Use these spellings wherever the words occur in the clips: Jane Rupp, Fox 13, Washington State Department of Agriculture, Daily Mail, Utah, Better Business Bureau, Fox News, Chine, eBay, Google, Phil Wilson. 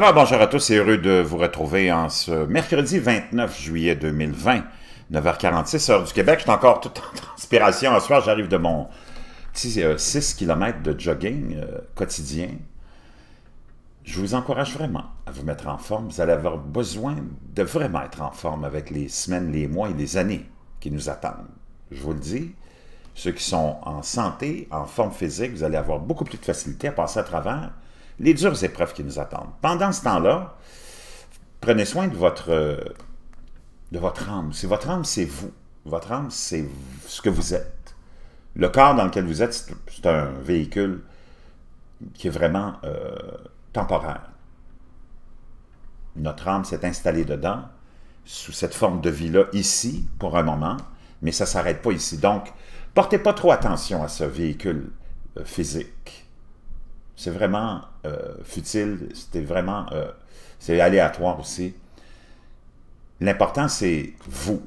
Alors bonjour à tous et heureux de vous retrouver en ce mercredi 29 juillet 2020, 9h46, heure du Québec. Je suis encore tout en transpiration. Ce soir, j'arrive de mon petit 6 km de jogging quotidien. Je vous encourage vraiment à vous mettre en forme. Vous allez avoir besoin de vraiment être en forme avec les semaines, les mois et les années qui nous attendent. Je vous le dis, ceux qui sont en santé, en forme physique, vous allez avoir beaucoup plus de facilité à passer à travers les dures épreuves qui nous attendent. Pendant ce temps-là, prenez soin de votre âme. Votre âme, c'est vous. Votre âme, c'est ce que vous êtes. Le corps dans lequel vous êtes, c'est un véhicule qui est vraiment... temporaire. Notre âme s'est installée dedans, sous cette forme de vie-là, ici, pour un moment, mais ça ne s'arrête pas ici. Donc, portez pas trop attention à ce véhicule physique. C'est vraiment futile, c'était vraiment... c'est aléatoire aussi. L'important, c'est vous.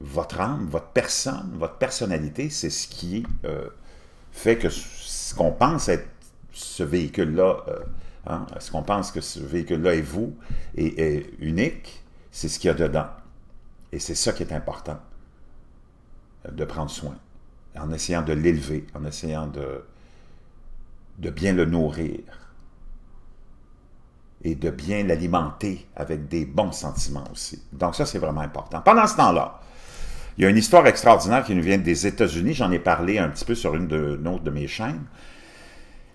Votre âme, votre personne, votre personnalité, c'est ce qui fait que ce qu'on pense être ce véhicule-là, est-ce qu'on pense que ce véhicule-là est vous et est unique? C'est ce qu'il y a dedans. Et c'est ça qui est important, de prendre soin, en essayant de l'élever, en essayant de bien le nourrir et de bien l'alimenter avec des bons sentiments aussi. Donc ça, c'est vraiment important. Pendant ce temps-là, il y a une histoire extraordinaire qui nous vient des États-Unis. J'en ai parlé un petit peu sur une autre de mes chaînes.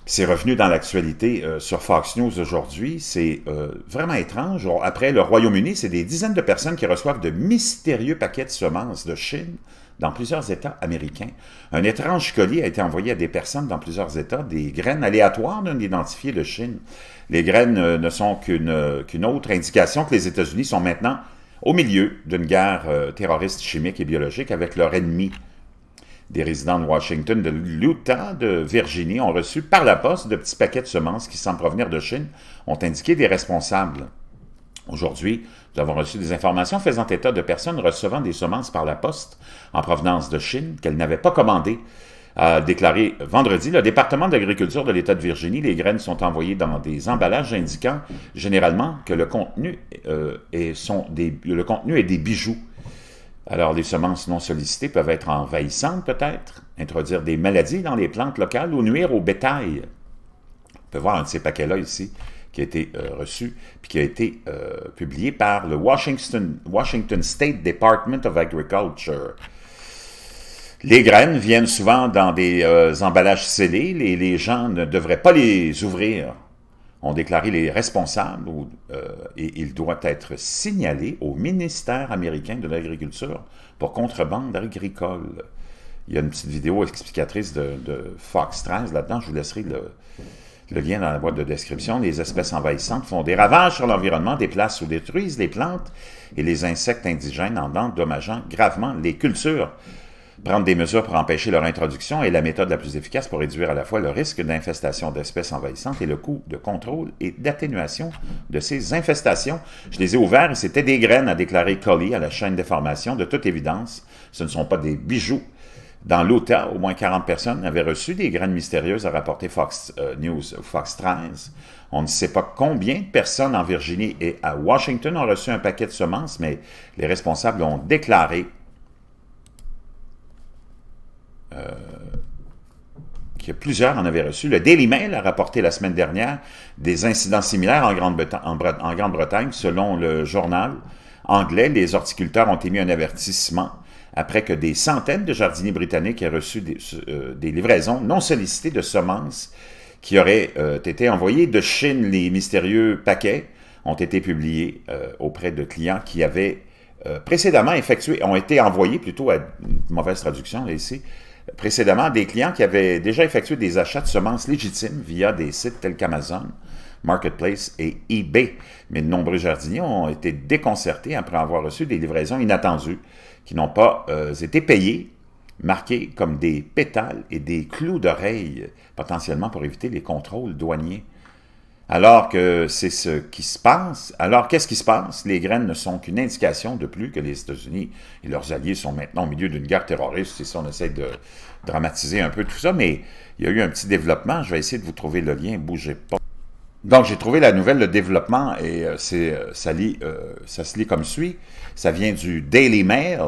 C'est revenu dans l'actualité sur Fox News aujourd'hui. C'est vraiment étrange. Après le Royaume-Uni, c'est des dizaines de personnes qui reçoivent de mystérieux paquets de semences de Chine dans plusieurs États américains. Un étrange colis a été envoyé à des personnes dans plusieurs États, des graines aléatoires non identifiées de Chine. Les graines ne sont qu'une autre indication que les États-Unis sont maintenant au milieu d'une guerre terroriste chimique et biologique avec leur ennemi. Des résidents de Washington, de l'Utah, de Virginie ont reçu par la poste de petits paquets de semences qui semblent provenir de Chine, ont indiqué des responsables. Aujourd'hui, nous avons reçu des informations faisant état de personnes recevant des semences par la poste en provenance de Chine qu'elles n'avaient pas commandées, a déclaré vendredi le département d'agriculture de l'État de Virginie. Les graines sont envoyées dans des emballages indiquant généralement que le contenu, est des bijoux. Alors, les semences non sollicitées peuvent être envahissantes, peut-être, introduire des maladies dans les plantes locales ou nuire au bétail. On peut voir un de ces paquets-là ici, qui a été reçu, puis qui a été publié par le Washington State Department of Agriculture. Les graines viennent souvent dans des emballages scellés, et les gens ne devraient pas les ouvrir, ont déclaré les responsables, et il doit être signalé au ministère américain de l'Agriculture pour contrebande agricole. Il y a une petite vidéo explicatrice de Fox 13 là-dedans, je vous laisserai le lien dans la boîte de description. Les espèces envahissantes font des ravages sur l'environnement, déplacent ou détruisent les plantes et les insectes indigènes en endommageant gravement les cultures. Prendre des mesures pour empêcher leur introduction est la méthode la plus efficace pour réduire à la fois le risque d'infestation d'espèces envahissantes et le coût de contrôle et d'atténuation de ces infestations. Je les ai ouverts et c'était des graines, a déclaré Collie à la chaîne d'information. De toute évidence, ce ne sont pas des bijoux. Dans l'Utah, au moins 40 personnes avaient reçu des graines mystérieuses, a rapporté Fox News ou Fox 13. On ne sait pas combien de personnes en Virginie et à Washington ont reçu un paquet de semences, mais les responsables ont déclaré que plusieurs en avaient reçu. Le Daily Mail a rapporté la semaine dernière des incidents similaires en Grande-Bretagne. Selon le journal anglais, les horticulteurs ont émis un avertissement après que des centaines de jardiniers britanniques aient reçu des livraisons non sollicitées de semences qui auraient été envoyées de Chine. Les mystérieux paquets ont été publiés auprès de clients qui avaient précédemment effectué, ont été envoyés plutôt à une mauvaise traduction là, ici, précédemment, des clients qui avaient déjà effectué des achats de semences légitimes via des sites tels qu'Amazon, Marketplace et eBay. Mais de nombreux jardiniers ont été déconcertés après avoir reçu des livraisons inattendues qui n'ont pas été payées, marquées comme des pétales et des clous d'oreille, potentiellement pour éviter les contrôles douaniers. Alors que c'est ce qui se passe, alors qu'est-ce qui se passe? Les graines ne sont qu'une indication de plus que les États-Unis et leurs alliés sont maintenant au milieu d'une guerre terroriste, c'est ça, on essaie de dramatiser un peu tout ça, mais il y a eu un petit développement, je vais essayer de vous trouver le lien, bougez pas. Donc, j'ai trouvé la nouvelle, le développement, et ça se lit comme suit. Ça vient du Daily Mail.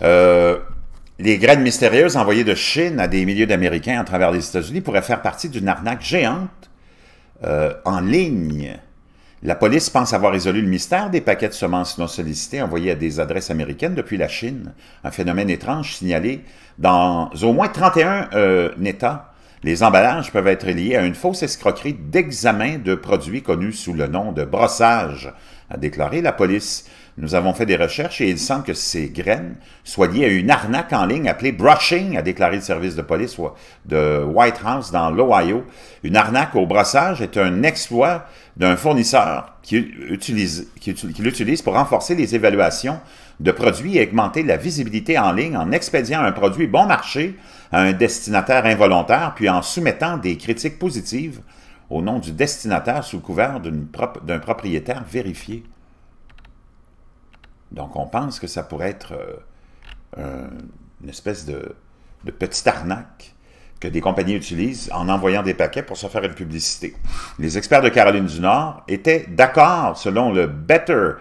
Les graines mystérieuses envoyées de Chine à des milliers d'Américains à travers les États-Unis pourraient faire partie d'une arnaque géante en ligne. La police pense avoir résolu le mystère des paquets de semences non sollicités envoyés à des adresses américaines depuis la Chine. Un phénomène étrange signalé dans au moins 31 États. Les emballages peuvent être liés à une fausse escroquerie d'examen de produits connus sous le nom de brossage, a déclaré la police. Nous avons fait des recherches et il semble que ces graines soient liées à une arnaque en ligne appelée brushing, a déclaré le service de police de White House dans l'Ohio. Une arnaque au brossage est un exploit d'un fournisseur qui l'utilise pour renforcer les évaluations de produits et augmenter la visibilité en ligne en expédiant un produit bon marché à un destinataire involontaire, puis en soumettant des critiques positives au nom du destinataire sous le couvert d'un propriétaire vérifié. Donc, on pense que ça pourrait être une espèce de petite arnaque que des compagnies utilisent en envoyant des paquets pour se faire une publicité. Les experts de Caroline du Nord étaient d'accord, selon le Better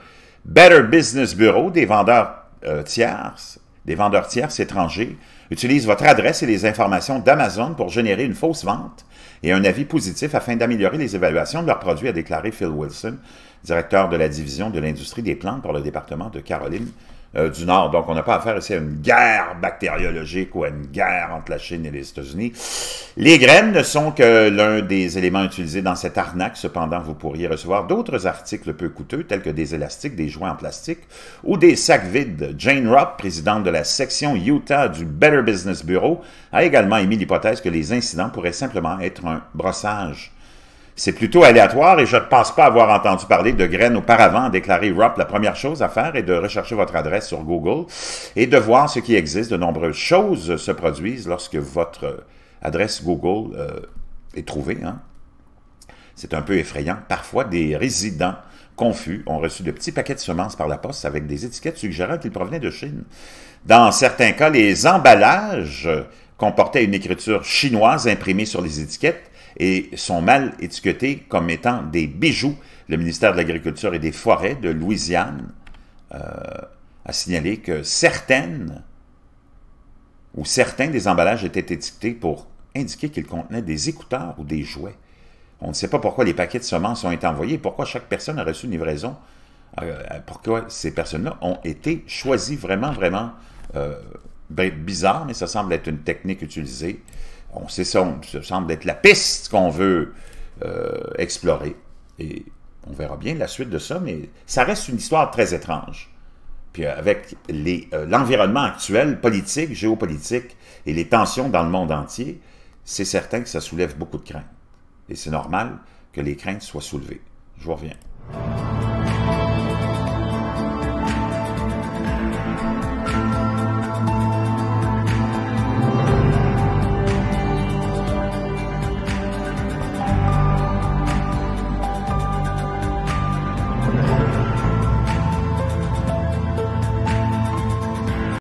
Business Bureau, des vendeurs tiers étrangers utilisent votre adresse et les informations d'Amazon pour générer une fausse vente et un avis positif afin d'améliorer les évaluations de leurs produits, a déclaré Phil Wilson, directeur de la division de l'industrie des plantes pour le département de Caroline du Nord. Donc, on n'a pas affaire ici à une guerre bactériologique ou à une guerre entre la Chine et les États-Unis. Les graines ne sont que l'un des éléments utilisés dans cette arnaque. Cependant, vous pourriez recevoir d'autres articles peu coûteux, tels que des élastiques, des joints en plastique ou des sacs vides. Jane Rupp, présidente de la section Utah du Better Business Bureau, a également émis l'hypothèse que les incidents pourraient simplement être un brossage. C'est plutôt aléatoire et je ne pense pas avoir entendu parler de graines auparavant, a déclaré Rupp. La première chose à faire est de rechercher votre adresse sur Google et de voir ce qui existe. De nombreuses choses se produisent lorsque votre adresse Google est trouvée. Hein. C'est un peu effrayant. Parfois, des résidents confus ont reçu de petits paquets de semences par la poste avec des étiquettes suggérant qu'ils provenaient de Chine. Dans certains cas, les emballages comportaient une écriture chinoise imprimée sur les étiquettes et sont mal étiquetés comme étant des bijoux. Le ministère de l'Agriculture et des Forêts de Louisiane a signalé que certains des emballages étaient étiquetés pour indiquer qu'ils contenaient des écouteurs ou des jouets. On ne sait pas pourquoi les paquets de semences ont été envoyés, pourquoi chaque personne a reçu une livraison, pourquoi ces personnes-là ont été choisies. Vraiment bizarre, mais ça semble être une technique utilisée. On sait ça, ça semble être la piste qu'on veut explorer. Et on verra bien la suite de ça, mais ça reste une histoire très étrange. Puis avec l'environnement actuel, politique, géopolitique, et les tensions dans le monde entier, c'est certain que ça soulève beaucoup de craintes. Et c'est normal que les craintes soient soulevées. Je vous reviens.